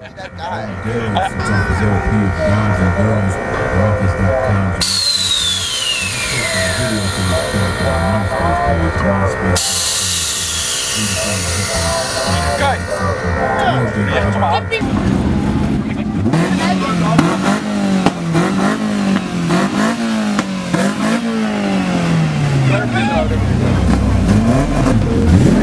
That guy. Guy.